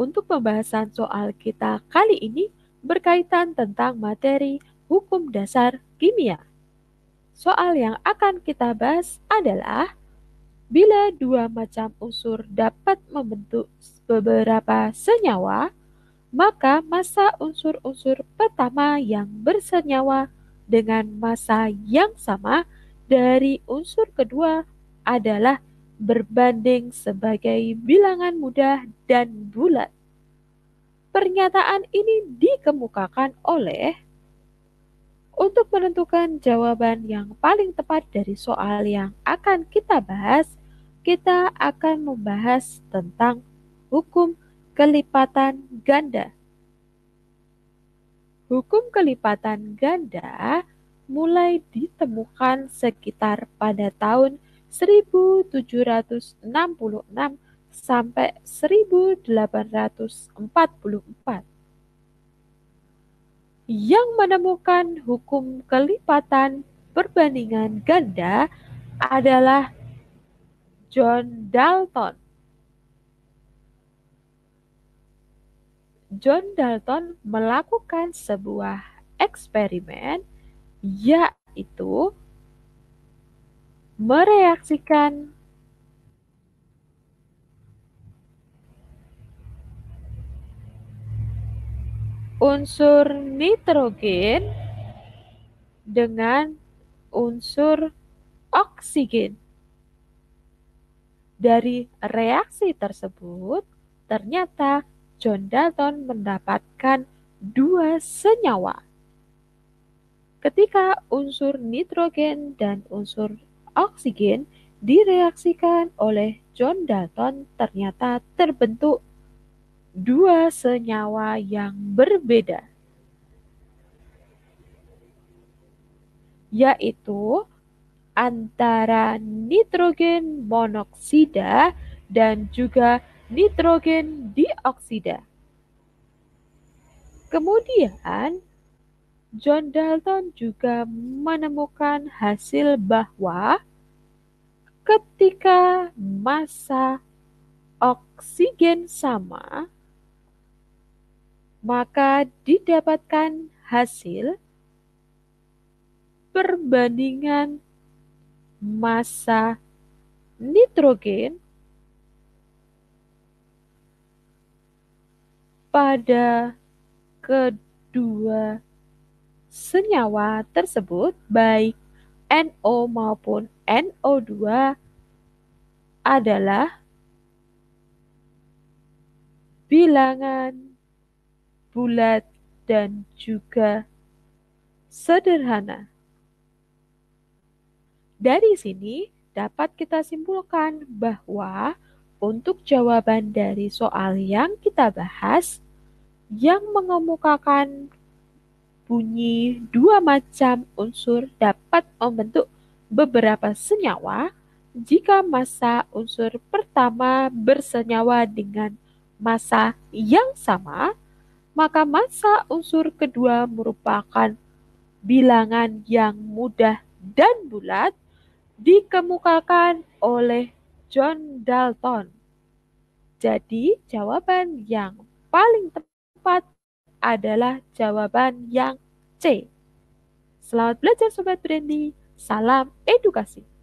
untuk pembahasan soal kita kali ini berkaitan tentang materi hukum dasar kimia. Soal yang akan kita bahas adalah bila dua macam unsur dapat membentuk beberapa senyawa, maka massa unsur-unsur pertama yang bersenyawa dengan massa yang sama dari unsur kedua adalah berbanding sebagai bilangan mudah dan bulat. Pernyataan ini dikemukakan oleh untuk menentukan jawaban yang paling tepat dari soal yang akan kita bahas, kita akan membahas tentang hukum kelipatan ganda. Hukum kelipatan ganda mulai ditemukan sekitar pada tahun 1766 sampai 1844. Yang menemukan hukum kelipatan perbandingan ganda adalah John Dalton. John Dalton melakukan sebuah eksperimen, yaitu mereaksikan unsur nitrogen dengan unsur oksigen. Dari reaksi tersebut, ternyata John Dalton mendapatkan dua senyawa. Ketika unsur nitrogen dan unsur oksigen direaksikan oleh John Dalton, ternyata terbentuk dua senyawa yang berbeda, yaitu antara nitrogen monoksida dan juga nitrogen dioksida. Kemudian, John Dalton juga menemukan hasil bahwa ketika massa oksigen sama, maka didapatkan hasil perbandingan massa nitrogen pada kedua senyawa tersebut, baik NO maupun NO2, adalah bilangan bulat dan juga sederhana. Dari sini dapat kita simpulkan bahwa untuk jawaban dari soal yang kita bahas yang mengemukakan bunyi dua macam unsur dapat membentuk beberapa senyawa jika massa unsur pertama bersenyawa dengan massa yang sama, maka massa unsur kedua merupakan bilangan yang mudah dan bulat, dikemukakan oleh John Dalton. Jadi, jawaban yang paling tepat adalah jawaban yang C. Selamat belajar Sobat Brainly, salam edukasi.